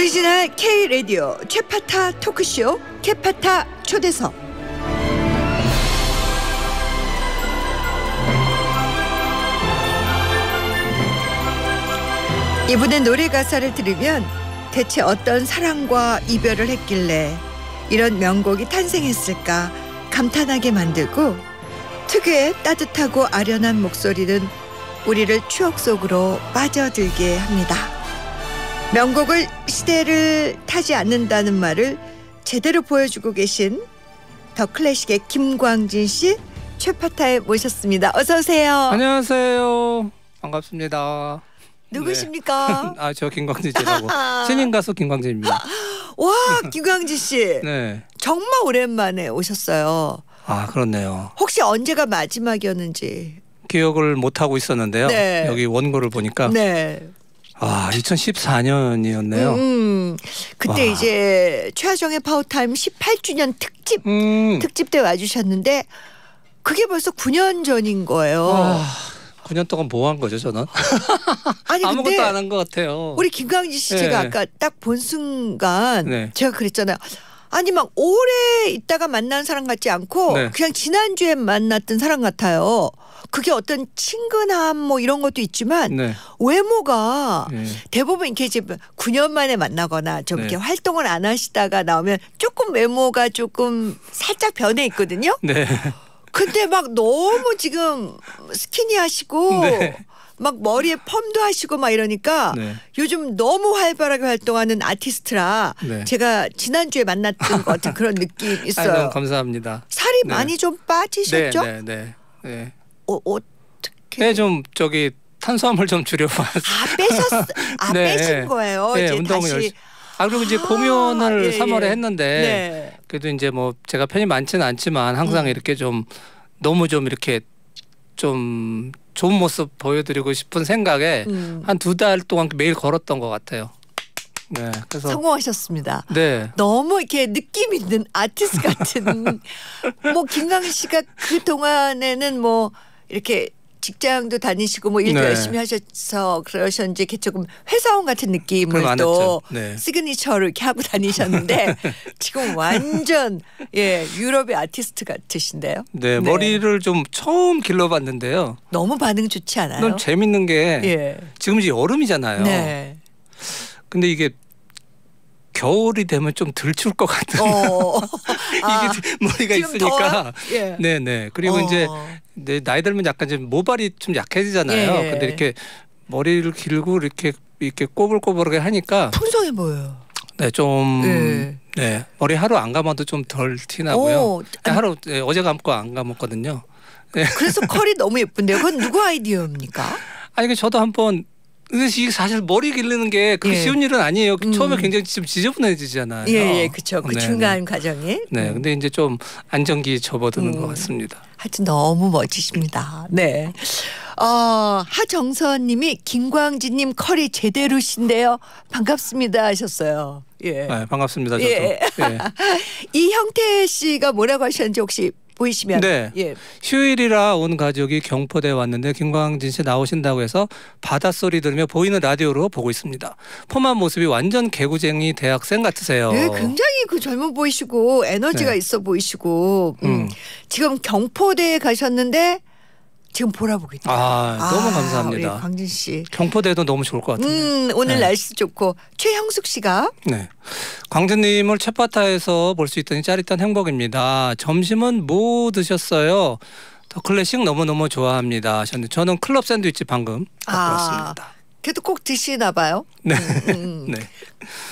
오리지널 K라디오 최파타 토크쇼 캐파타 초대석. 이분의 노래 가사를 들으면 대체 어떤 사랑과 이별을 했길래 이런 명곡이 탄생했을까 감탄하게 만들고, 특유의 따뜻하고 아련한 목소리는 우리를 추억 속으로 빠져들게 합니다. 명곡을 시대를 타지 않는다는 말을 제대로 보여주고 계신 더클래식의 김광진 씨, 최파타에 모셨습니다. 어서 오세요. 안녕하세요. 반갑습니다. 누구십니까? 네. 아, 저 김광진이라고. 신인 가수 김광진입니다. 와, 김광진 씨. 네. 정말 오랜만에 오셨어요. 아, 그렇네요. 혹시 언제가 마지막이었는지 기억을 못 하고 있었는데요. 네. 여기 원고를 보니까. 네. 아, 2014년이었네요. 그때 와. 이제 최화정의 파워타임 18주년 특집 때 와주셨는데 그게 벌써 9년 전인 거예요. 와. 9년 동안 뭐 한 거죠, 저는? 아니, 아무것도 안 한 것 같아요. 우리 김광진 씨, 네. 제가 아까 딱 본 순간, 네. 제가 그랬잖아요. 아니, 막 오래 있다가 만난 사람 같지 않고, 네. 그냥 지난주에 만났던 사람 같아요. 그게 어떤 친근함 뭐 이런 것도 있지만, 네. 외모가, 네. 대부분 이렇게 이제 9년 만에 만나거나 좀, 네. 이렇게 활동을 안 하시다가 나오면 조금 외모가 조금 살짝 변해 있거든요. 네. 근데 막 너무 지금 스키니하시고, 네. 막 머리에 펌도 하시고 막 이러니까, 네. 요즘 너무 활발하게 활동하는 아티스트라, 네. 제가 지난주에 만났던 것 같은 그런 느낌이 있어요. 아, 너무 감사합니다. 살이, 네. 많이 좀 빠지셨죠? 네, 네, 네, 네. 어떻게? 네, 좀 저기 탄수화물 좀 줄여봤어요. 아, 빼셨어요? 아, 네, 빼신 거예요? 네, 이제 운동을 다시. 아, 그리고 이제 공연을, 예, 3월에 했는데, 네. 그래도 이제 뭐 제가 편이 많지는 않지만 항상 이렇게 좀 너무 좀 이렇게 좀 좋은 모습 보여드리고 싶은 생각에 한 2달 동안 매일 걸었던 것 같아요. 네, 그래서 성공하셨습니다. 네. 너무 이렇게 느낌 있는 아티스트 같은. 뭐 김광진 씨가 그 동안에는 뭐 이렇게 직장도 다니시고 뭐 일도, 네. 열심히 하셔서 그러셨는지 이렇게 조금 회사원 같은 느낌을 또, 네. 시그니처를 이렇게 하고 다니셨는데 지금 완전, 예, 유럽의 아티스트 같으신데요. 네, 네. 머리를 좀 처음 길러봤는데요. 너무 반응 좋지 않아요? 너무 재밌는 게, 예. 지금 이제 여름이잖아요. 네. 근데 이게 겨울이 되면 좀 들출 것 같은. 이게 아, 머리가 있으니까. 예. 네네. 그리고 이제 나이 들면 약간 이제 모발이 좀 약해지잖아요. 예. 근데 이렇게 머리를 길고 이렇게 꼬불꼬불하게 하니까 풍성해 보여요. 네, 좀, 예. 네, 머리 하루 안 감아도 좀 덜 티나고요. 하루, 네, 어제 감고 안 감았거든요. 네. 그래서 컬이 너무 예쁜데요. 그건 누구 아이디어입니까? 아니, 그 저도 한번. 근데 사실 머리 기르는 게 그렇게, 예. 쉬운 일은 아니에요. 처음에 굉장히 좀 지저분해지잖아요. 예, 예, 그렇죠. 그, 네, 중간, 네. 과정에. 네, 근데 이제 좀 안정기 접어드는 것 같습니다. 하여튼 너무 멋지십니다. 네. 하정선님이 김광진님 컬이 제대로신데요. 반갑습니다 하셨어요. 예. 네, 반갑습니다. 저도. 예. 예. 이형태 씨가 뭐라고 하셨는지 혹시 보이시면. 네. 예. 휴일이라 온 가족이 경포대에 왔는데 김광진 씨 나오신다고 해서 바닷소리 들으며 보이는 라디오로 보고 있습니다. 폼한 모습이 완전 개구쟁이 대학생 같으세요. 네, 굉장히 그 젊어 보이시고 에너지가, 네. 있어 보이시고. 지금 경포대에 가셨는데 지금 보라보고 있다. 아, 너무 감사합니다. 우리 광진 씨. 경포대도 너무 좋을 것 같은데. 오늘, 네. 날씨 좋고. 최형숙 씨가. 네. 광진님을 최파타에서 볼 수 있더니 짜릿한 행복입니다. 점심은 뭐 드셨어요? 더클래식 너무너무 좋아합니다 하셨는데 저는 클럽 샌드위치 방금 갖고 왔습니다. 그래도 꼭 드시나 봐요. 네. 네.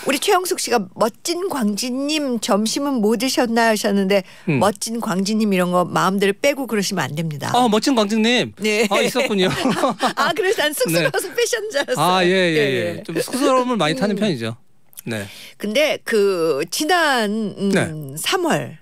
우리 최영숙 씨가 멋진 광진님 점심은 뭐 드셨나요 하셨는데 멋진 광진님 이런 거 마음대로 빼고 그러시면 안 됩니다. 아, 멋진 광진님. 네. 아, 있었군요. 아, 그래서 안 쑥스러워서, 네. 빼셨는 줄 알았어요. 아, 예, 예, 예. 좀 쑥스러움을 많이 타는 편이죠. 네. 근데 그 지난 네. 3월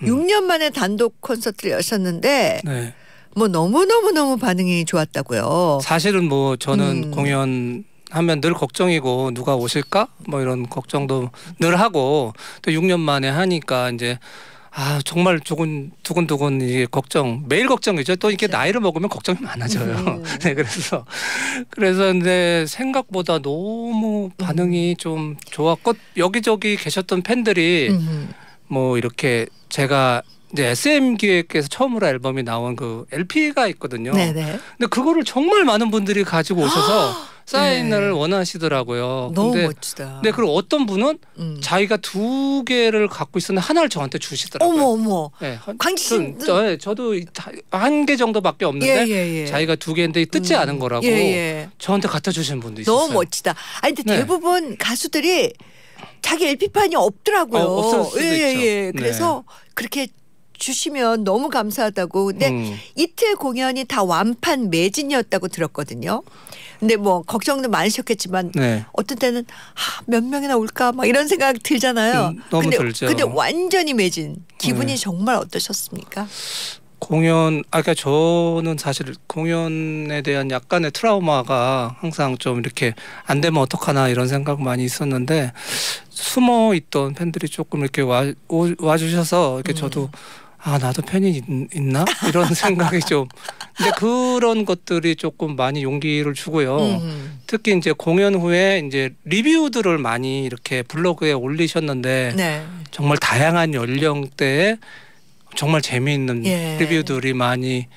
6년 만에 단독 콘서트를 여셨는데, 네. 뭐 너무너무너무 반응이 좋았다고요. 사실은 뭐 저는 공연하면 늘 걱정이고 누가 오실까? 뭐 이런 걱정도 늘 하고 또 6년 만에 하니까 이제 아 정말 두근두근 이게 걱정, 매일 걱정이죠. 또 이렇게 나이를 먹으면 걱정이 많아져요. 네, 그래서 근데 생각보다 너무 반응이 좀 좋았고 여기저기 계셨던 팬들이 뭐 이렇게 제가 이제 SM 기획에서 처음으로 앨범이 나온 그 LP가 있거든요. 네네. 근데 그거를 정말 많은 분들이 가지고 오셔서 사인을 원하시더라고요. 너무 멋지다. 네, 그리고 어떤 분은 자기가 두 개를 갖고 있었는데 하나를 저한테 주시더라고요. 어머 어머. 네, 광진 씨, 저도 한 개 정도밖에 없는데 자기가 두 개인데 뜯지 않은 거라고 저한테 갖다 주신 분도 있었어요. 너무 멋지다. 아니 근데 대부분 가수들이 자기 LP판이 없더라고요. 없을 수도 있죠. 그래서 그렇게 주시면 너무 감사하다고. 근데 이틀 공연이 다 완판 매진이었다고 들었거든요. 근데 뭐 걱정도 많으셨겠지만 어떤 때는 몇 명이나 올까 막 이런 생각 들잖아요. 너무 들죠. 근데 완전히 매진. 기분이 정말 어떠셨습니까? 공연 아까 저는 사실 공연에 대한 약간의 트라우마가 항상 좀 이렇게 안 되면 어떡하나 이런 생각 많이 있었는데 숨어 있던 팬들이 조금 이렇게 와주셔서 이렇게 저도 아 나도 팬이 있나 이런 생각이 좀 근데 그런 것들이 조금 많이 용기를 주고요. 특히 이제 공연 후에 이제 리뷰들을 많이 이렇게 블로그에 올리셨는데 정말 다양한 연령대에 정말 재미있는 리뷰들이 많이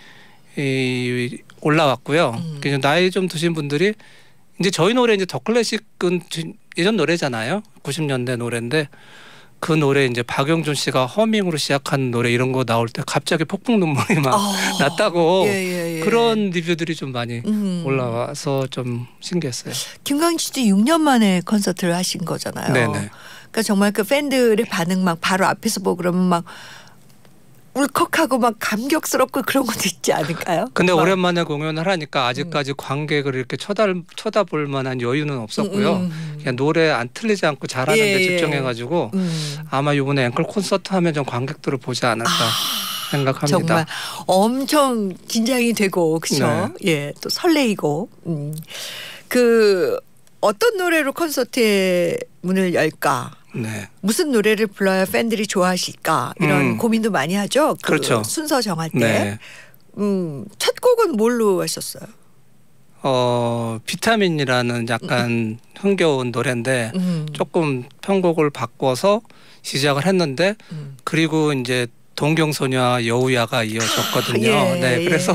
올라왔고요. 나이 좀 드신 분들이 이제 저희 노래 이제 더클래식은 예전 노래잖아요. 90년대 노래인데 그 노래 이제 박영준 씨가 허밍으로 시작한 노래 이런 거 나올 때 갑자기 폭풍 눈물이 막 났다고 그런 리뷰들이 좀 많이 올라와서 좀 신기했어요. 김광진 씨도 6년 만에 콘서트를 하신 거잖아요. 그러니까 정말 그 팬들의 반응 막 바로 앞에서 보고 그러면 막 울컥하고 막 감격스럽고 그런 것도 있지 않을까요? 근데 오랜만에 공연을 하니까 아직까지 관객을 이렇게 쳐다볼 만한 여유는 없었고요. 그냥 노래 안 틀리지 않고 잘하는 데 집중해가지고 아마 이번에 앵콜 콘서트 하면 좀 관객들을 보지 않을까 생각합니다. 정말 엄청 긴장이 되고 그렇죠? 예, 또 설레이고. 그 어떤 노래로 콘서트의 문을 열까? 무슨 노래를 불러야 팬들이 좋아하실까 이런 고민도 많이 하죠. 그 순서 정할 때. 첫 곡은 뭘로 하셨어요? 비타민이라는 약간 흥겨운 노래인데 조금 편곡을 바꿔서 시작을 했는데 그리고 이제 동경소녀 여우야가 이어졌거든요. 그래서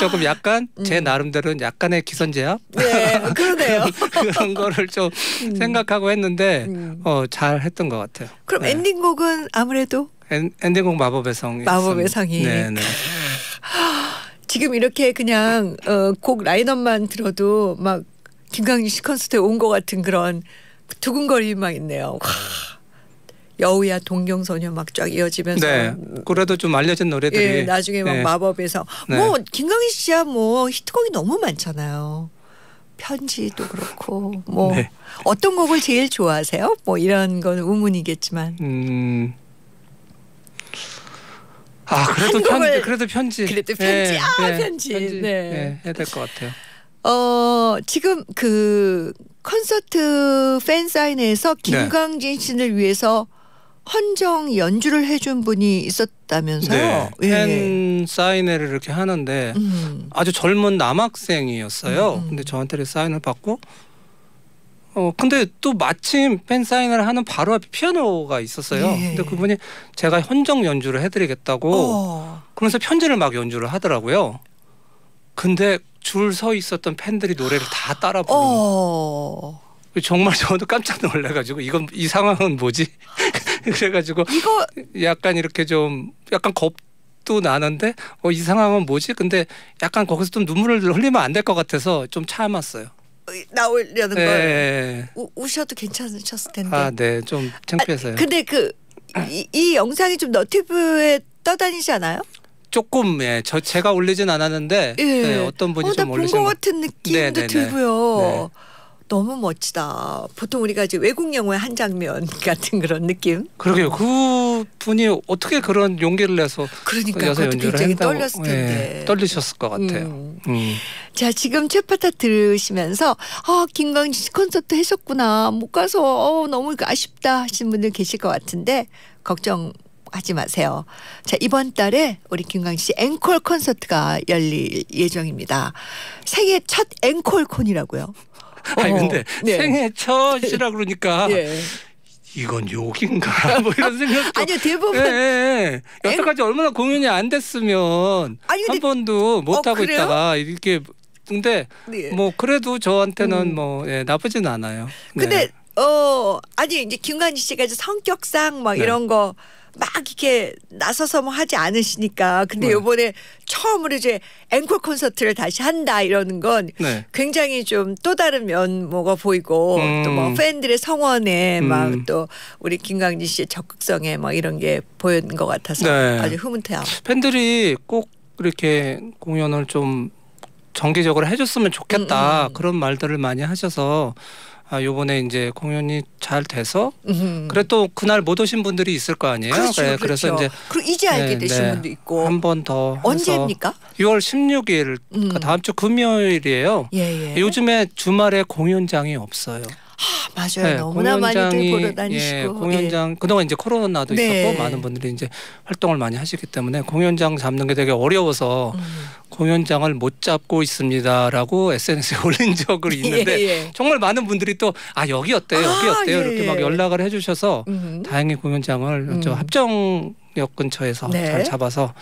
조금 약간 제 나름대로는 약간의 기선제압? 그러네요. 그런 거를 좀 생각하고 했는데 잘 했던 것 같아요. 그럼 엔딩곡은 아무래도? 엔딩곡 마법의 성이. 마법의 성이. 지금 이렇게 그냥 곡 라인업만 들어도 막 김광진 씨 콘서트에 온 것 같은 그런 두근거림만 있네요. 여우야 동경소녀 막 쫙 이어지면서 그래도 좀 알려진 노래들이 나중에 막 마법에서 뭐 김광진 씨야 뭐 히트곡이 너무 많잖아요. 편지도 그렇고 뭐 어떤 곡을 제일 좋아하세요? 뭐 이런 건 우문이겠지만 그래도 편지 그래도 편지 해야 될 것 같아요. 지금 그 콘서트 팬사인회에서 김광진 씨를 위해서 헌정 연주를 해준 분이 있었다면서요? 팬사인회를 이렇게 하는데 아주 젊은 남학생이었어요. 근데 저한테 사인을 받고 근데 또 마침 팬사인을 하는 바로 앞에 피아노가 있었어요. 근데 그분이 제가 헌정 연주를 해드리겠다고 그러면서 편지를 막 연주를 하더라고요. 근데 줄 서 있었던 팬들이 노래를 다 따라 부르는 정말 저도 깜짝 놀라가지고 이건 이 상황은 뭐지? 그래가지고 이거 약간 이렇게 좀 약간 겁도 나는데 이 상황은 뭐지? 근데 약간 거기서 좀 눈물을 흘리면 안 될 것 같아서 좀 참았어요. 나오려는 걸 우셔도 괜찮으셨을 텐데. 좀 창피해서요. 근데 그 이 영상이 좀 너튜브에 떠다니지 않아요? 조금 제가 올리진 않았는데 어떤 분이 좀 올리신 것 같은 느낌도 들고요. 너무 멋지다. 보통 우리가 이제 외국 영화의 한 장면 같은 그런 느낌. 그러게요. 그 분이 어떻게 그런 용기를 내서 그것도 굉장히 떨렸을 텐데. 떨리셨을 것 같아요. 자 지금 최파타 들으시면서 김광진 씨 콘서트 했었구나 못 가서 너무 아쉽다 하신 분들 계실 것 같은데 걱정 하지 마세요. 자, 이번 달에 우리 김광진 씨 앵콜 콘서트가 열릴 예정입니다. 생애 첫 앵콜 콘이라고요? 아니 근데 네. 생애 첫이라 그러니까 네. 이건 욕인가 뭐 이런 생각도 아니요 대부분 예, 예. 여태까지 얼마나 공연이 안 됐으면 아니, 근데, 한 번도 못하고 있다가 이렇게 근데 네. 뭐 그래도 저한테는 뭐 예, 나쁘진 않아요. 근데 네. 아니 이제 김광진 씨가 이제 성격상 막 네. 이런 거 막 이렇게 나서서 뭐 하지 않으시니까 근데 요번에 네. 처음으로 이제 앵콜 콘서트를 다시 한다 이러는 건 네. 굉장히 좀 또 다른 면모가 보이고 또 뭐 팬들의 성원에 막 또 우리 김광진 씨의 적극성에 막 이런 게 보인 것 같아서 네. 아주 흐뭇해요. 팬들이 꼭 이렇게 공연을 좀 정기적으로 해줬으면 좋겠다 그런 말들을 많이 하셔서 아, 요번에 이제 공연이 잘 돼서 그래 또 그날 못 오신 분들이 있을 거 아니에요. 그렇죠, 네, 그래서 그렇죠. 이제 그리고 이제 알게 네, 되신 네, 분도 있고 한 번 더 언제입니까? 6월 16일 그러니까 다음 주 금요일이에요. 예, 예. 요즘에 주말에 공연장이 없어요. 아, 맞아요. 네, 너무나 많이들 보러 다니시고 예, 공연장 예. 그동안 이제 코로나도 네. 있었고 많은 분들이 이제 활동을 많이 하시기 때문에 공연장 잡는 게 되게 어려워서 공연장을 못 잡고 있습니다라고 SNS에 올린 적이 있는데 예, 예. 정말 많은 분들이 또 아 여기 어때요 여기 어때요 아, 이렇게 예, 예. 막 연락을 해주셔서 다행히 공연장을 합정역 근처에서 네. 잘 잡아서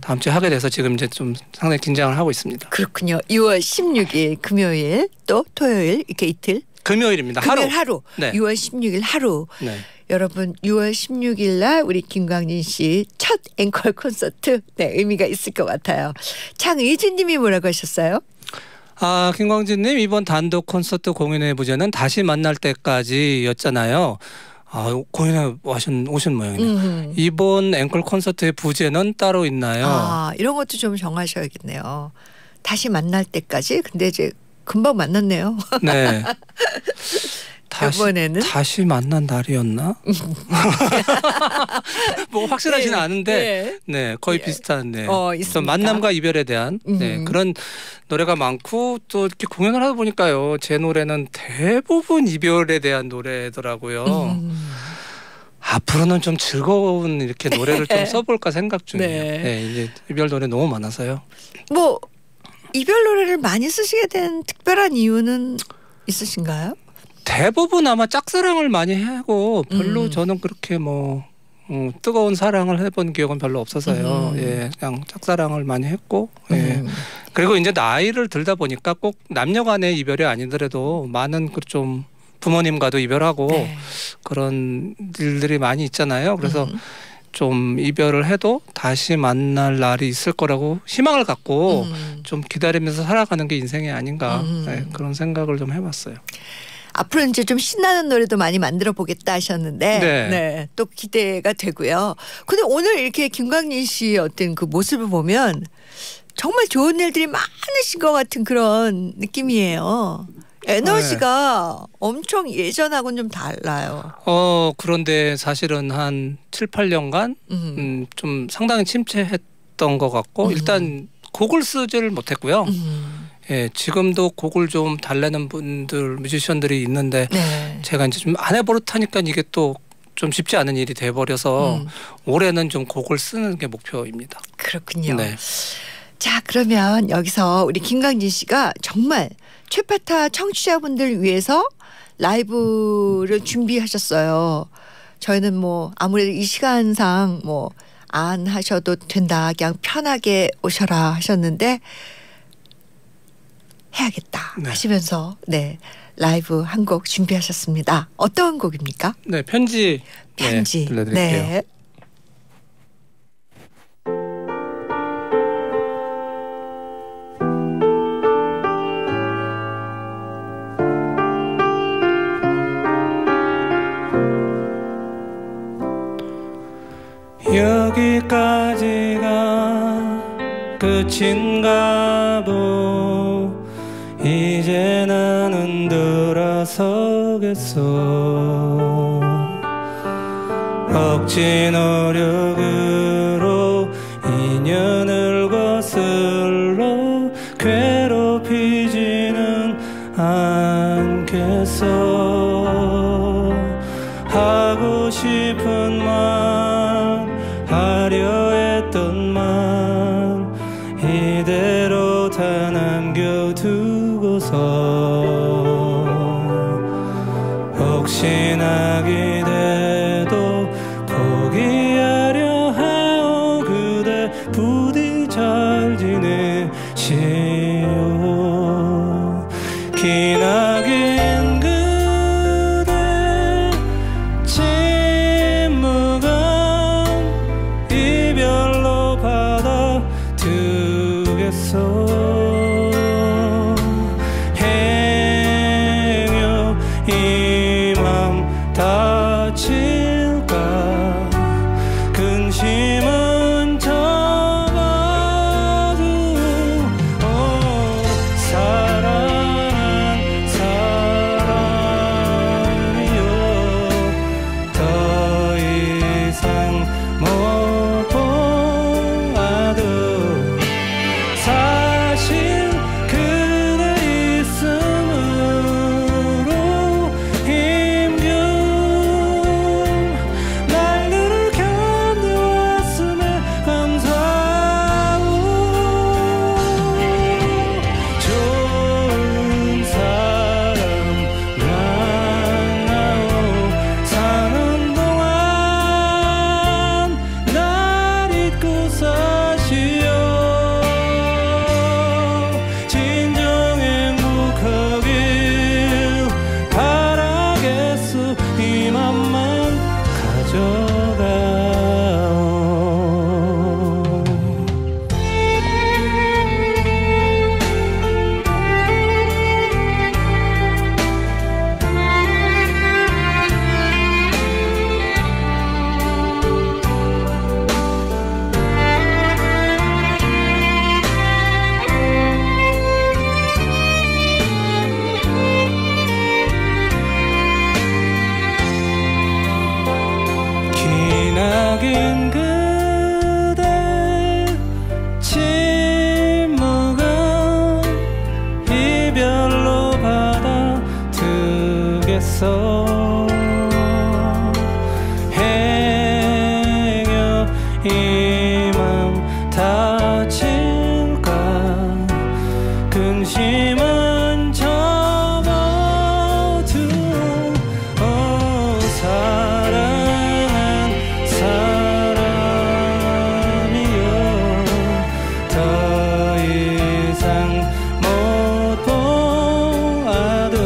다음 주에 하게 돼서 지금 이제 좀 상당히 긴장을 하고 있습니다. 그렇군요. 6월 16일 금요일 또 토요일 이렇게 이틀 금요일입니다. 금요일 하루. 네. 6월 16일 하루. 네. 여러분 6월 16일 날 우리 김광진 씨 첫 앵콜 콘서트 네, 의미가 있을 것 같아요. 장의진 님이 뭐라고 하셨어요? 아, 김광진 님 이번 단독 콘서트 공연의 부제는 다시 만날 때까지였잖아요. 아, 공연에 오신 모양이네요. 이번 앵콜 콘서트의 부제는 따로 있나요? 아, 이런 것도 좀 정하셔야겠네요. 다시 만날 때까지. 근데 이제 금방 만났네요. 네. 다시 만난 날이었나? 뭐 확실하지는 네. 않은데, 네, 네 거의 네. 비슷한 네. 만남과 이별에 대한 네, 그런 노래가 많고 또 이렇게 공연을 하다 보니까요, 제 노래는 대부분 이별에 대한 노래더라고요. 앞으로는 좀 즐거운 이렇게 노래를 좀 써볼까 생각 중이에요. 네. 네, 이제 이별 노래 너무 많아서요. 뭐. 이별 노래를 많이 쓰시게 된 특별한 이유는 있으신가요? 대부분 아마 짝사랑을 많이 하고 별로 저는 그렇게 뭐 뜨거운 사랑을 해본 기억은 별로 없어서요. 예, 그냥 짝사랑을 많이 했고 예. 그리고 이제 나이를 들다 보니까 꼭 남녀간의 이별이 아니더라도 많은 그 좀 부모님과도 이별하고 네. 그런 일들이 많이 있잖아요. 그래서 좀 이별을 해도 다시 만날 날이 있을 거라고 희망을 갖고 좀 기다리면서 살아가는 게 인생이 아닌가 네, 그런 생각을 좀 해봤어요. 앞으로 이제 좀 신나는 노래도 많이 만들어 보겠다 하셨는데 네. 네, 또 기대가 되고요. 근데 오늘 이렇게 김광진 씨의 어떤 그 모습을 보면 정말 좋은 일들이 많으신 것 같은 그런 느낌이에요. 에너지가 네. 엄청 예전하고는 좀 달라요. 그런데 사실은 한 7, 8년간 좀 상당히 침체했던 것 같고 일단 곡을 쓰지를 못했고요. 예, 지금도 곡을 좀 달래는 분들, 뮤지션들이 있는데 네. 제가 이제 좀 안 해버릇하니까 이게 또 좀 쉽지 않은 일이 돼버려서 올해는 좀 곡을 쓰는 게 목표입니다. 그렇군요. 네. 자, 그러면 여기서 우리 김광진 씨가 정말 최파타 청취자분들 위해서 라이브를 준비하셨어요. 저희는 뭐 아무래도 이 시간상 뭐 안 하셔도 된다. 그냥 편하게 오셔라 하셨는데 해야겠다 네. 하시면서 네 라이브 한 곡 준비하셨습니다. 어떤 곡입니까? 네, 편지 네, 들려드릴게요. 네. 여기까지가 끝인가 보 이제 나는 돌아서겠어 억지 노력으로 인연을 거슬러 괴롭히지는 않겠어 하고 싶은 말 하려 했던 맘 이대로 다 남겨두고서 혹시나 기대도 포기하려 하오. 그대 부디 잘 지내시오. 기나긴 그대 침묵은 이별로 받아두겠소. 행여 이 맘 다칠까 근심은 접어두어. 사랑한 사람이여 더 이상 못 보아도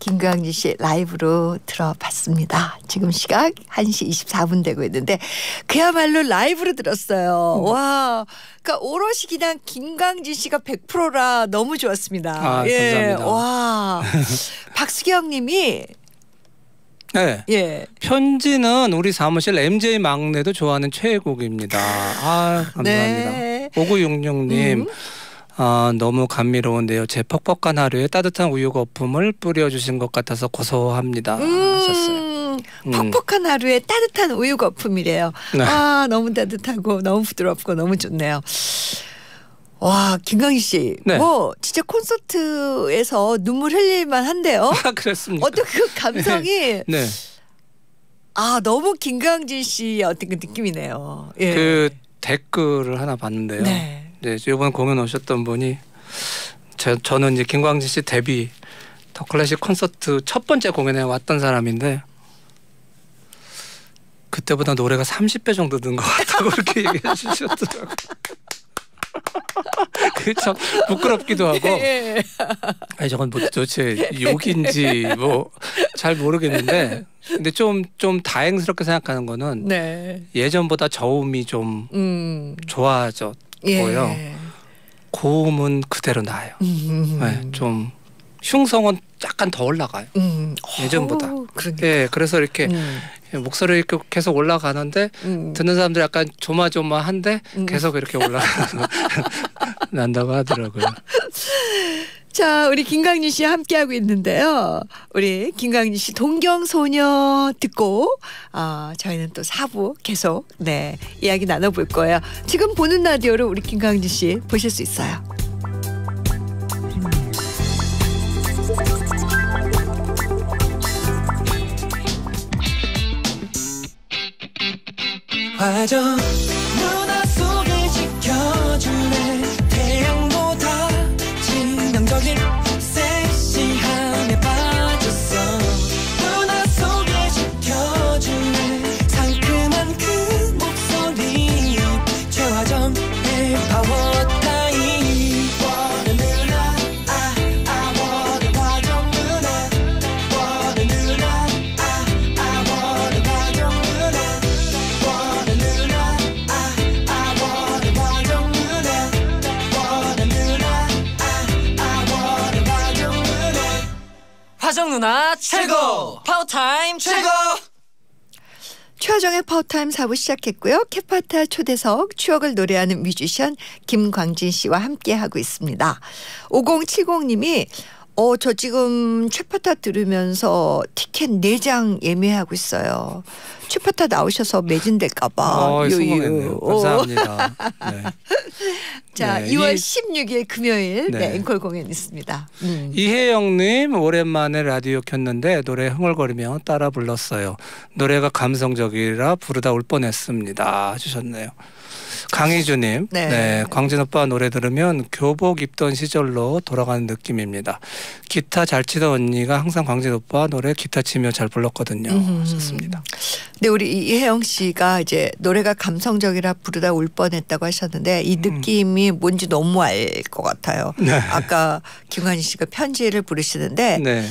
김광진 씨 라이브로 들어봤습니다. 지금 시각 1시 24분 되고 있는데 그야말로 라이브로 들었어요. 와, 그러니까 오롯이 그냥 김광진 씨가 100%라 너무 좋았습니다. 아, 예. 감사합니다. 와, 박수경 님이 네. 예. 편지는 우리 사무실 MJ 막내도 좋아하는 최애곡입니다. 아, 감사합니다. 네. 5966님. 아, 너무 감미로운데요. 제 퍽퍽한 하루에 따뜻한 우유 거품을 뿌려주신 것 같아서 고소합니다. 하셨어요. 퍽퍽한 하루에 따뜻한 우유 거품이래요. 네. 아, 너무 따뜻하고 너무 부드럽고 너무 좋네요. 와, 김광진 씨, 네. 뭐 진짜 콘서트에서 눈물 흘릴만 한데요. 아, 그렇습니까? 어떤 그 감성이. 네. 아, 너무 김광진 씨의 어떤 그 느낌이네요. 예. 그 댓글을 하나 봤는데요. 네. 네, 이번 공연 오셨던 분이 저는 이제 김광진 씨 데뷔 더클래식 콘서트 첫 번째 공연에 왔던 사람인데 그때보다 노래가 30배 정도 는 것 같다고 그렇게 얘기해 주셨더라고요. 그게 참 부끄럽기도 하고 아니 저건 뭐 도대체 욕인지 뭐 잘 모르겠는데 근데 좀 다행스럽게 생각하는 거는 네. 예전보다 저음이 좀 좋아졌고요. 예. 고음은 그대로 나아요. 네, 좀 흉성은 약간 더 올라가요. 예전보다. 그러니까. 예, 그래서 이렇게 목소리 이렇게 계속 올라가는데 듣는 사람들 약간 조마조마한데 계속 이렇게 올라간다고 하더라고요. 자, 우리 김광진 씨와 함께하고 있는데요. 우리 김광진 씨 동경소녀 듣고 저희는 또 4부 계속 네 이야기 나눠볼 거예요. 지금 보는 라디오로 우리 김광진 씨 보실 수 있어요. 화정 누나 속에 지켜주네 태양보다 진명적인 섹시함에 빠졌어 누나 속에 지켜주네 상큼한 그 목소리 최화정의 파워타임 원해 누나 원해 화정 누나 원해 누나 원해 화정 누나 화정 누나 최고! 파워타임 최고! 최화정의 파워타임 4부 시작했고요. 캐파타 초대석 추억을 노래하는 뮤지션 김광진 씨와 함께하고 있습니다. 5070님이 저 지금 최파타 들으면서 티켓 4장 예매하고 있어요. 최파타 나오셔서 매진될까 봐. 성공했네요. 감사합니다. 네. 자, 네. 2월 16일 금요일 네. 네, 앵콜 공연 있습니다. 이혜영님 오랜만에 라디오 켰는데 노래 흥얼거리며 따라 불렀어요. 노래가 감성적이라 부르다 울 뻔했습니다. 해주셨네요. 강희주님, 네. 네, 광진 오빠 노래 들으면 교복 입던 시절로 돌아가는 느낌입니다. 기타 잘 치던 언니가 항상 광진 오빠 노래 기타 치며 잘 불렀거든요. 좋습니다. 근데 우리 이혜영 씨가 이제 노래가 감성적이라 부르다 울 뻔했다고 하셨는데 이 느낌이 뭔지 너무 알 것 같아요. 네. 아까 김광진 씨가 편지를 부르시는데 네.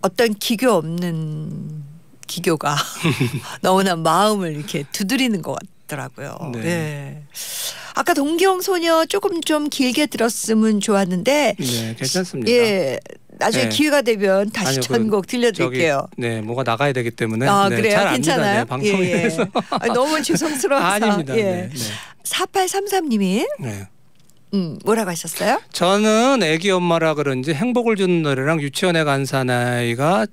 어떤 기교 없는 기교가 너무나 마음을 이렇게 두드리는 것 같아요. 더라고요. 네. 네. 아까 동경소녀 조금 좀 길게 들었으면 좋았는데 네, 괜찮습니다. 예. 나중에 네. 기회가 되면 다시 전곡 들려드릴게요. 네, 뭐가 나가야 되기 때문에 네, 그래요? 잘 괜찮아요? 네, 방송에서 예, 예. 너무 죄송스러워서 아닙니다. 예. 네, 네. 4833님이 네. 뭐라고 하셨어요? 저는 애기 엄마라 그런지 행복을 주는 노래랑 유치원에 간 사나이가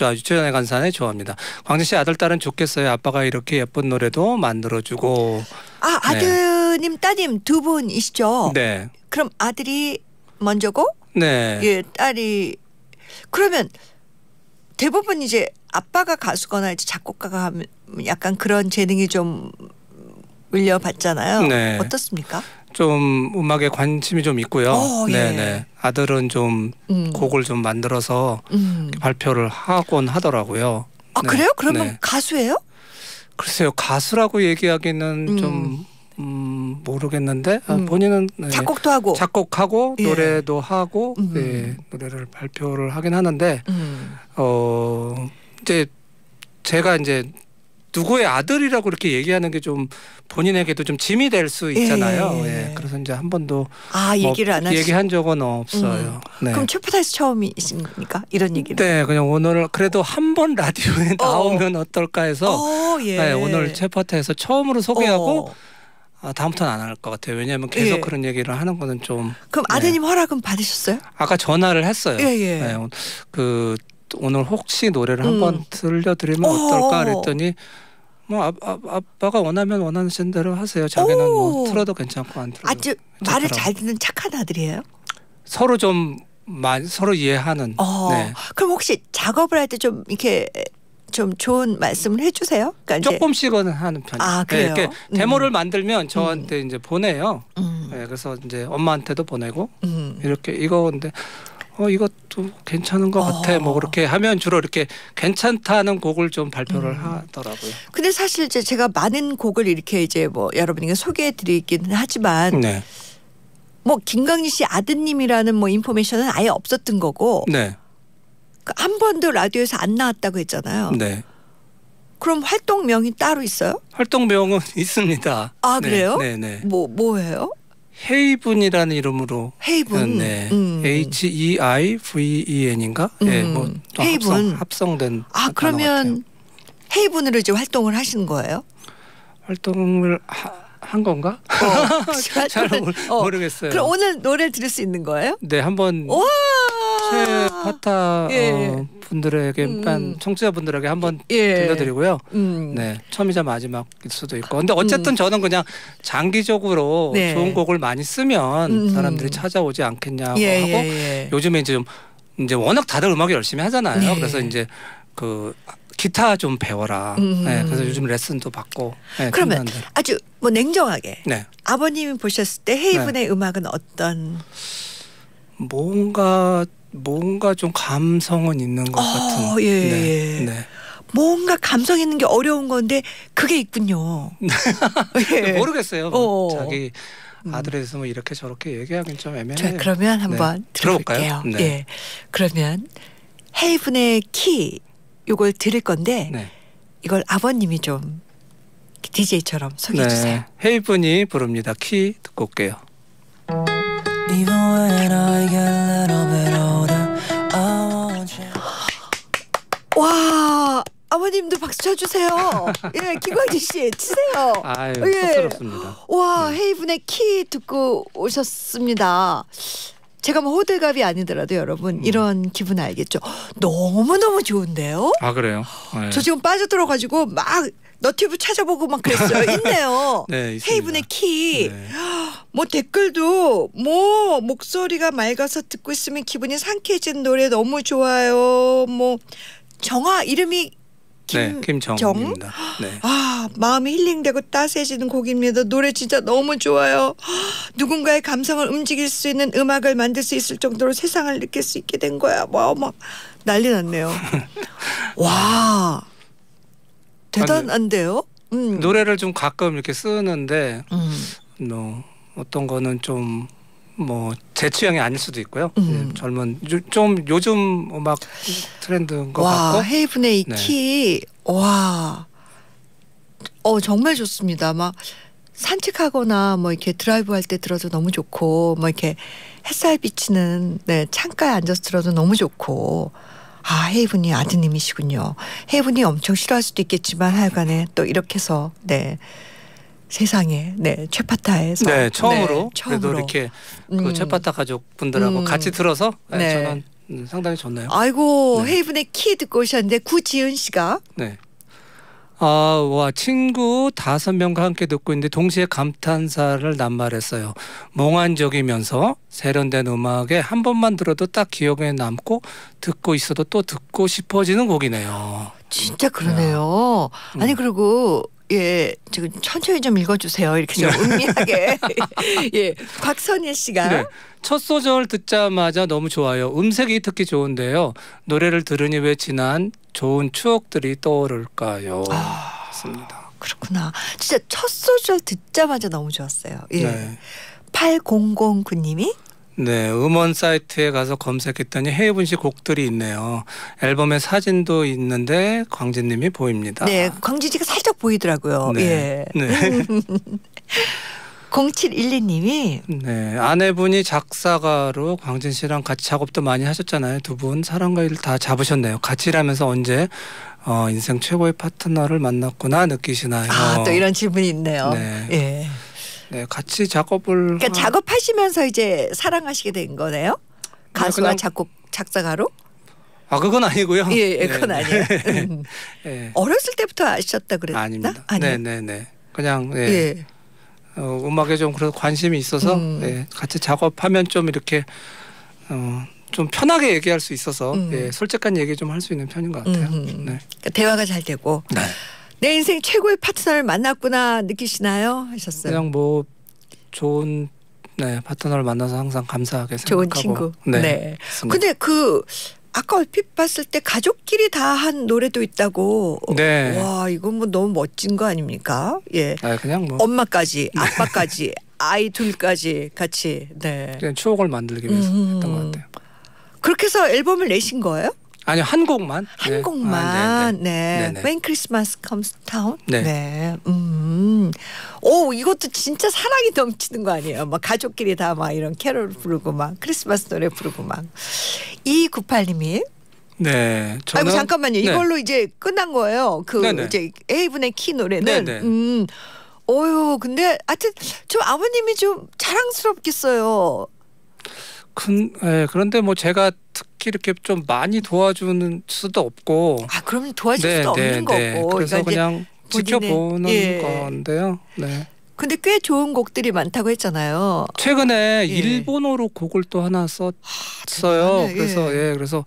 유치원에 간 사나이 좋아합니다. 광진 씨 아들 딸은 좋겠어요. 아빠가 이렇게 예쁜 노래도 만들어주고. 아 아드님 네. 따님 두 분이시죠? 네. 그럼 아들이 먼저고? 네. 예 딸이 그러면 대부분 이제 아빠가 가수거나 이제 작곡가가 하면 약간 그런 재능이 좀 물려받잖아요. 네. 어떻습니까? 좀 음악에 관심이 좀 있고요. 오, 예. 네네. 아들은 좀 곡을 좀 만들어서 발표를 하곤 하더라고요. 아 네. 그래요? 그러면 네. 가수예요? 글쎄요, 가수라고 얘기하기는 좀 모르겠는데 본인은 네. 작곡도 하고 작곡하고 예. 노래도 하고 네. 노래를 발표를 하긴 하는데 이제 제가 이제 누구의 아들이라고 이렇게 얘기하는 게 좀 본인에게도 좀 짐이 될 수 있잖아요. 예. 예. 그래서 이제 한 번도 얘기를 안 얘기한 적은 없어요. 네. 그럼 최파타에서 처음이십니까? 이런 얘기를? 네, 그냥 오늘 그래도 한 번 라디오에 나오면 어떨까 해서 예. 네, 오늘 최파타에서 처음으로 소개하고 다음부터는 안 할 것 같아요. 왜냐하면 계속 예. 그런 얘기를 하는 거는 좀 그럼 아드님 네. 허락은 받으셨어요? 아까 전화를 했어요. 예, 예. 네, 그 오늘 혹시 노래를 한번 들려드리면 어떨까 그랬더니 뭐 아빠가 원하면 원하는 대로 하세요. 자기는 뭐 틀어도 괜찮고 안 틀어도 아주 괜찮더라고. 말을 잘 듣는 착한 아들이에요? 서로 좀 서로 이해하는 네. 그럼 혹시 작업을 할 때 좀 이렇게 좀 좋은 말씀을 해주세요. 그러니까 조금씩은 하는 편이에요. 아, 그래요? 네, 이렇게 데모를 만들면 저한테 이제 보내요. 네, 그래서 이제 엄마한테도 보내고 이렇게 이거 근데 이것도 괜찮은 것 같아. 뭐 그렇게 하면 주로 이렇게 괜찮다는 곡을 좀 발표를 하더라고요. 근데 사실 이제 제가 많은 곡을 이렇게 이제 뭐 여러분에게 소개해드리기는 하지만 네. 뭐 김광진 씨 아드님이라는 뭐 인포메이션은 아예 없었던 거고 네. 한 번도 라디오에서 안 나왔다고 했잖아요. 네. 그럼 활동명이 따로 있어요? 활동명은 있습니다. 아 네. 그래요? 네네. 뭐예요? 헤이븐이라는 이름으로. 헤이븐. 네. H-E-I-V-E-N인가? 네. 뭐 헤이븐 합성된. 아 그러면 헤이븐으로 이제 활동을 하시는 거예요? 활동을 한 건가? 잘 모르겠어요. 그럼 오늘 노래 들을 수 있는 거예요? 네, 한번. 최파타 분들에게, 청취자분들에게 한번 들려드리고요. 네, 처음이자 마지막일 수도 있고. 근데 어쨌든 저는 그냥 장기적으로 네. 좋은 곡을 많이 쓰면 사람들이 찾아오지 않겠냐고 하고 요즘에 이제 워낙 다들 음악을 열심히 하잖아요. 네. 그래서 이제 그 기타 좀 배워라. 네, 그래서 요즘 레슨도 받고. 네, 그러면 아주 뭐 냉정하게 네. 아버님이 보셨을 때 헤이븐의 네. 음악은 어떤? 뭔가 좀 감성은 있는 것 같은. 예. 네. 네. 뭔가 감성 있는 게 어려운 건데 그게 있군요. 예. 모르겠어요. 뭐 자기 아들에서 뭐 이렇게 저렇게 얘기하기는 좀 애매해요. 그러면 한번 네. 들어볼까요? 네. 예. 그러면 헤이븐의 키 요걸 들을 건데 네. 이걸 아버님이 좀 DJ처럼 소개해 네. 주세요. 헤이븐이 부릅니다. 키 듣고 올게요. 와, 아버님도 박수 쳐주세요. 예, 김광진 씨 치세요. 아유, 쑥스럽습니다. 예. 와, 네. 헤이븐의 키 듣고 오셨습니다. 제가 뭐 호들갑이 아니더라도 여러분 이런 기분 알겠죠? 너무너무 좋은데요? 아 그래요? 네. 저 지금 빠져들어가지고 막 너튜브 찾아보고 막 그랬어요. 있네요. 네, 있습니다. 헤이븐의 키. 네. 뭐 댓글도 뭐 목소리가 맑아서 듣고 있으면 기분이 상쾌해진 노래 너무 좋아요. 뭐 정아 이름이 김정입니다. 네. 아 마음이 힐링되고 따스해지는 곡입니다. 노래 진짜 너무 좋아요. 누군가의 감성을 움직일 수 있는 음악을 만들 수 있을 정도로 세상을 느낄 수 있게 된 거야. 와, 막 난리 났네요. 와 대단한데요. 노래를 좀 가끔 이렇게 쓰는데 어떤 거는 좀 뭐 제 취향이 아닐 수도 있고요. 젊은 좀 요즘 음악 트렌드인 것 같고. 헤이븐의 이 키. 와, 정말 좋습니다. 막 산책하거나 뭐 이렇게 드라이브 할 때 들어도 너무 좋고, 뭐 이렇게 햇살 비치는 창가에 앉아서 들어도 너무 좋고. 아, 헤이븐이 아드님이시군요. 헤이븐이 엄청 싫어할 수도 있겠지만 하여간에 또 이렇게 해서 세상에 최파타에서 처음으로 그래도 이렇게 그 최파타 가족분들하고 같이 들어서 저는 상당히 좋네요. 아이고 헤이븐의 키 듣고 오셨는데 구지은 씨가 와 친구 5명과 함께 듣고 있는데 동시에 감탄사를 낱말했어요. 몽환적이면서 세련된 음악에 한 번만 들어도 딱 기억에 남고 듣고 있어도 또 듣고 싶어지는 곡이네요. 진짜 그러네요. 아니 그리고 예, 지금 천천히 좀 읽어주세요. 이렇게 좀 은밀하게. 예, 곽선예 씨가 첫 소절 듣자마자 너무 좋아요. 음색이 특히 좋은데요. 노래를 들으니 왜 지난 좋은 추억들이 떠오를까요? 맞습니다. 그렇구나. 진짜 첫 소절 듣자마자 너무 좋았어요. 예. 8009님이 음원 사이트에 가서 검색했더니 헤이븐 씨 곡들이 있네요. 앨범에 사진도 있는데 광진님이 보입니다. 네, 광진 씨가 살짝 보이더라고요. 네. 예. 네. 0712님이 아내분이 작사가로 광진 씨랑 같이 작업도 많이 하셨잖아요. 두 분 사랑과 일 다 잡으셨네요. 같이 일하면서 언제 인생 최고의 파트너를 만났구나 느끼시나요? 아, 또 이런 질문이 있네요. 네. 예. 네, 같이 작업을. 그러니까 작업하시면서 이제 사랑하시게 된 거네요. 가수와 작사가로? 아 그건 아니고요. 예, 그건 아니에요. 어렸을 때부터 아셨다 그랬나? 아닙니다. 네네네. 그냥 음악에 좀 그런 관심이 있어서 같이 작업하면 좀 이렇게 좀 편하게 얘기할 수 있어서 솔직한 얘기 좀 할 수 있는 편인 것 같아요. 그러니까 대화가 잘 되고. 네. 내 인생 최고의 파트너를 만났구나 느끼시나요? 하셨어요. 그냥 뭐 좋은 네, 파트너를 만나서 항상 감사하게 생각하고. 좋은 친구. 네. 네. 근데 그 아까 얼핏 봤을 때 가족끼리 다 한 노래도 있다고. 네. 와, 이건 뭐 너무 멋진 거 아닙니까? 예. 아, 그냥 뭐 엄마까지, 아빠까지, 아이 둘까지 같이. 네. 그냥 추억을 만들기 위해서 했던 것 같아요. 그렇게 해서 앨범을 내신 거예요? 아니요, 한 곡만. 한 네. 곡만. 아, 네, 네. 네. 네. When Christmas Comes Town. 네. 네. 오, 이것도 진짜 사랑이 넘치는 거 아니에요? 막 가족끼리 다 막 이런 캐롤 부르고 막 크리스마스 노래 부르고 막. 298님이. 네. 저는, 아이고 잠깐만요. 이걸로 네. 이제 끝난 거예요. 그 네네. 이제 헤이븐의 키 노래는. 네네. 어유 근데 하여튼 좀 아버님이 좀 자랑스럽겠어요. 네, 그런데 뭐 제가 특히 이렇게 좀 많이 도와주는 수도 없고. 아, 그럼 도와줄 네, 수도 네, 없는 네, 거고. 그래서 그러니까 그냥 지켜보는 예. 건데요. 네. 근데 꽤 좋은 곡들이 많다고 했잖아요. 최근에 예. 일본어로 곡을 또 하나 썼어요. 아, 그래서 예. 예, 그래서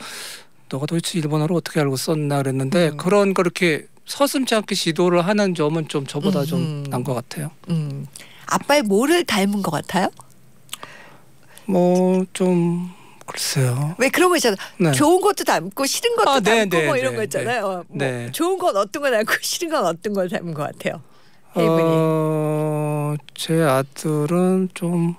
너가 도대체 일본어로 어떻게 알고 썼나 그랬는데 그런 거 이렇게 서슴지 않게 지도를 하는 점은 좀 저보다 좀 난 것 같아요. 아빠의 뭐를 닮은 것 같아요? 뭐 좀 글쎄요. 왜 그런 거 있잖아. 네. 좋은 것도 닮고 싫은 것도 아, 닮고 네, 뭐 네, 이런 네, 거 있잖아요. 네. 뭐 좋은 건 어떤 걸 닮고 싫은 건 어떤 걸 닮은 것 같아요. 제 아들은 좀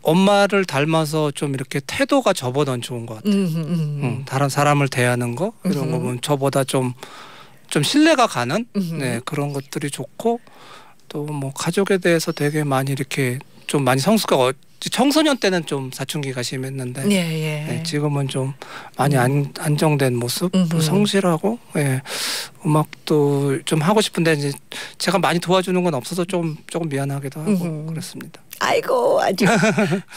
엄마를 닮아서 좀 이렇게 태도가 저보단 좋은 것 같아요. 다른 사람을 대하는 거 이런 거 보면 저보다 좀 신뢰가 가는 네, 그런 것들이 좋고 또 뭐 가족에 대해서 되게 많이 이렇게 좀 많이 성숙한 청소년 때는 좀 사춘기가 심했는데 예, 예. 네, 지금은 좀 많이 안정된 모습, 성실하고 예, 음악도 좀 하고 싶은데 이제 제가 많이 도와주는 건 없어서 조금 미안하기도 하고 그렇습니다. 아이고 아주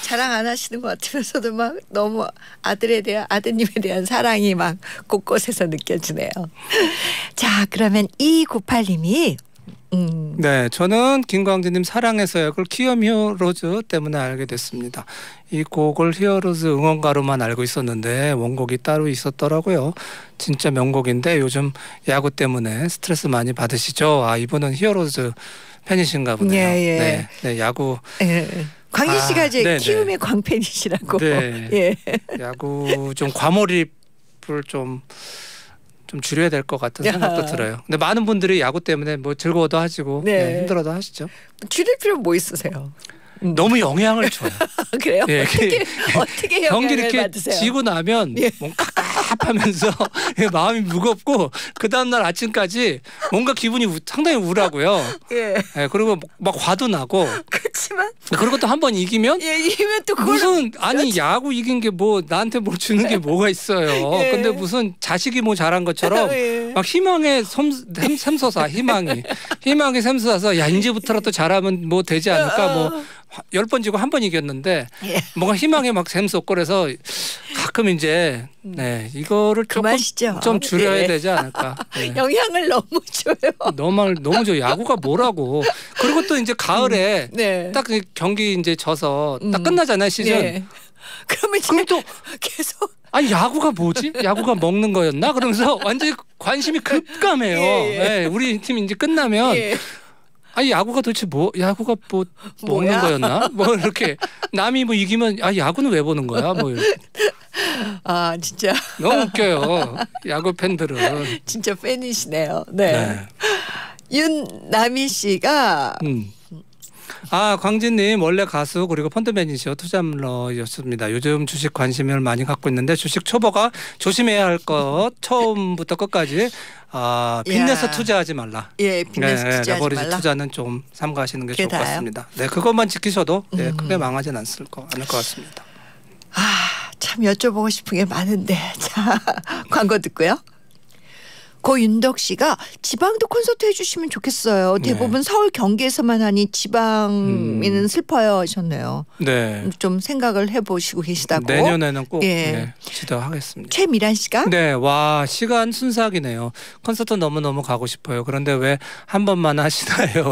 자랑 안 하시는 것 같으면서도 막 너무 아드님에 대한 사랑이 막 곳곳에서 느껴지네요. 자, 그러면 298님이 네, 저는 김광진님 사랑해서요. 그걸 키움 히어로즈 때문에 알게 됐습니다. 이 곡을 히어로즈 응원가로만 알고 있었는데 원곡이 따로 있었더라고요. 진짜 명곡인데 요즘 야구 때문에 스트레스 많이 받으시죠? 아, 이분은 히어로즈 팬이신가 보네요. 예, 예. 네, 네, 야구. 예. 광진 씨가 이제 네네. 키움의 광팬이시라고. 네. 예. 야구 좀 과몰입을 좀 줄여야 될 것 같은 생각도 들어요. 근데 많은 분들이 야구 때문에 뭐 즐거워도 하시고 네. 네, 힘들어도 하시죠. 줄일 필요는 뭐 있으세요? 너무 영향을 줘요. 그래요? 네. 어떻게 경기 이렇게 받으세요? 지고 나면 예. 뭔가 깝깝하면서 마음이 무겁고 그 다음날 아침까지 뭔가 기분이 상당히 우울하고요. 예. 네, 그리고 막 화도 나고. 그렇지만. 그런 것도 한번 이기면. 예, 이기면 또 그걸 무슨 아니 야구 이긴 게 뭐 나한테 뭐 주는 게 뭐가 있어요. 예. 근데 무슨 자식이 뭐 잘한 것처럼 예. 막 희망에 샘솟아 희망이 샘솟아서 야 이제부터라도 잘하면 뭐 되지 않을까 뭐. 10번 지고 1번 이겼는데 예. 뭔가 희망에 막 샘솟고 그래서 가끔 이제 네, 이거를 좀 줄여야 네. 되지 않을까. 네. 영향을 너무 줘요. 너무 줘요. 야구가 뭐라고. 그리고 또 이제 가을에 네. 딱 경기 이제 져서 딱 끝나잖아요 시즌. 네. 그러면 이제 또 계속. 아니 야구가 뭐지? 야구가 먹는 거였나? 그러면서 완전히 관심이 급감해요. 예, 예. 네, 우리 팀이 이제 끝나면. 예. 아니 야구가 도대체 뭐 야구가 뭐 먹는 뭐야? 거였나? 뭐 이렇게 남이 뭐 이기면 아 야구는 왜 보는 거야? 뭐 이렇게. 아 진짜 너무 웃겨요. 야구 팬들은 진짜 팬이시네요. 네, 네. 윤남희 씨가 아 광진님 원래 가수 그리고 펀드매니저 투자물러였습니다. 요즘 주식 관심을 많이 갖고 있는데 주식 초보가 조심해야 할 것 처음부터 끝까지 아 빚내서 투자하지 말라. 예, 빚내서 네, 투자하지 레버리지 말라. 투자는 좀 삼가하시는 게 좋을 것 같습니다. 네, 그것만 지키셔도 네, 크게 망하진 않을 것 같습니다. 아, 참 여쭤보고 싶은 게 많은데 자 광고 듣고요. 고윤덕 씨가 지방도 콘서트 해주시면 좋겠어요. 대부분 네. 서울 경기에서만 하니 지방에는 슬퍼요 하셨네요. 네. 좀 생각을 해보시고 계시다고. 내년에는 꼭 예. 네, 지도하겠습니다. 최미란 씨가. 네. 와 시간 순삭이네요. 콘서트 너무너무 가고 싶어요. 그런데 왜 한 번만 하시나요.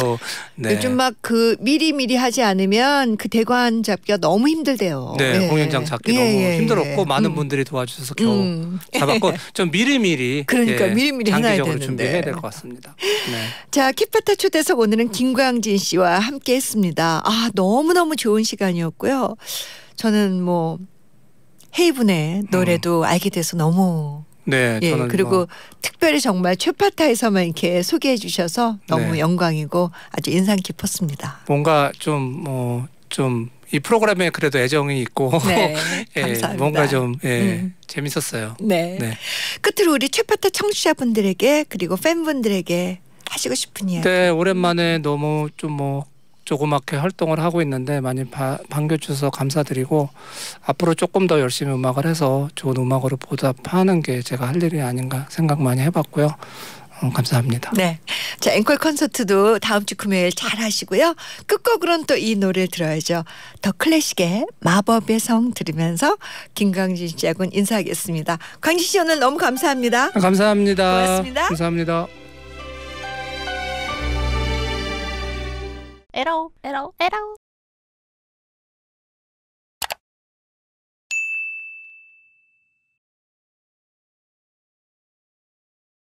네. 요즘 막 그 미리미리 하지 않으면 그 대관 잡기가 너무 힘들대요. 네. 네. 공연장 잡기 예. 너무 힘들었고 많은 분들이 도와주셔서 겨우 잡았고 좀 미리미리. 그러니까 예. 미리미리. 준비를 해놔야 되는데. 장기적으로 준비해야 될 것 같습니다. 네. 자, 키파타 초대석 오늘은 김광진 씨와 함께했습니다. 아, 너무너무 좋은 시간이었고요. 저는 뭐 헤이븐의 노래도 알게 돼서 너무. 네, 예, 저는 그리고 뭐 특별히 정말 최파타에서만 이렇게 소개해 주셔서 너무 영광이고 아주 인상 깊었습니다. 뭔가 좀 이 프로그램에 그래도 애정이 있고 예, 감사합니다. 뭔가 좀 재밌었어요. 네. 네. 끝으로 우리 최파타 청취자분들에게 그리고 팬분들에게 하시고 싶은 이야기. 네, 오랜만에 너무 좀 조그맣게 활동을 하고 있는데 많이 반겨주셔서 감사드리고 앞으로 조금 더 열심히 음악을 해서 좋은 음악으로 보답하는 게 제가 할 일이 아닌가 생각 많이 해봤고요. 감사합니다. 네, 자 앵콜 콘서트도 다음 주 금요일 잘 하시고요. 끝곡으로는 또 이 노래를 들어야죠. 더클래식의 마법의 성 들으면서 김광진 씨하고는 인사하겠습니다. 광진 씨 오늘 너무 감사합니다. 감사합니다. 고맙습니다. 감사합니다. 에러 에러 에러